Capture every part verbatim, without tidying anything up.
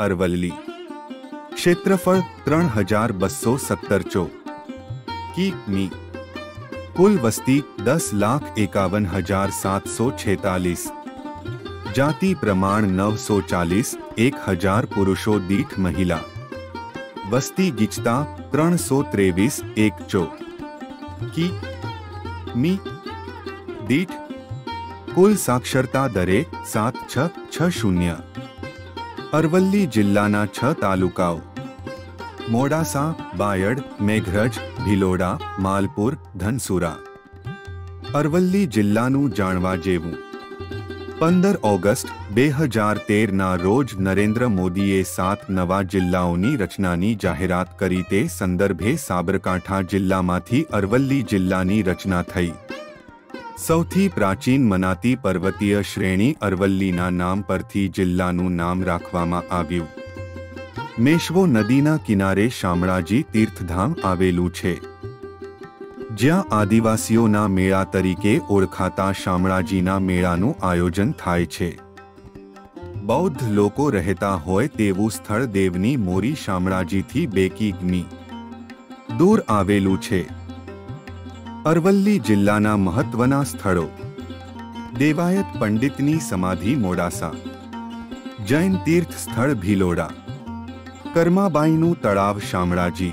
अरवल्ली क्षेत्रफल त्रण हजार बस्सो सत्तर चौकी। कुल वस्ती दस लाख इक्यावन हजार सात सौ छेतालीस। जाति प्रमाण नौ सौ चालीस एक हजार पुरुषों दीठ महिला। वस्ती गीचता त्रण सौ तेवीस एक चो की मी दीठ। कुल साक्षरता दरे सात छ छ शून्य। अरवल्ली जिल्लाना छ तालुकाओ मोड़ासा, बायड़, मेघरज, भिलोड़ा, मालपुर, धनसूरा। अरवल्ली जिल्लानु जाणवा जेवू। पंदर ऑगस्ट बे हजार तेर ना रोज नरेंद्र मोदीए सात नवा जिल्लाओनी रचनानी जाहेरात करी। ते संदर्भे साबरकांठा जिल्लामांथी अरवल्ली जिल्लानी रचना थई। सौथी प्राचीन मनाती पर्वतीय श्रेणी अरवल्लीना नाम परथी जिल्लानुं नाम राखवामां आव्युं। मेष्वो नदीना किनारे शामळाजी तीर्थधाम आवेलुं छे, ज्यां आदिवासीओना मेळा तरीके ओळखाता शामळाजीना मेळानुं आयोजन थाय छे। बौद्ध लोको रहेता होय तेवुं स्थळ देवनी मोरी शामळाजीथी बेकी गणी दूर आवेलुं छे। अरवल्ली जिल्लाना महत्वना स्थळो देवायत पंडितनी समाधि मोड़ासा, जैन तीर्थ स्थल भीलोड़ा, कर्माबाईनु तड़ाव शामळाजी,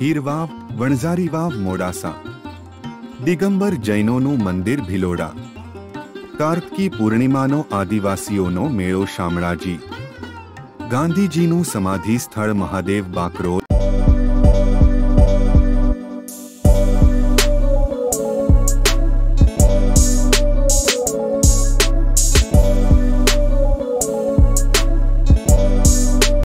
हिरवाव, वणजारीवाव मोड़ासा, दिगंबर जैनोनु मंदिर भीलोड़ा, कार्तिकी पूर्णिमानो आदिवासीओनो मेळो शामळाजी, गांधीजीनु समाधि स्थल महादेव बाकरो।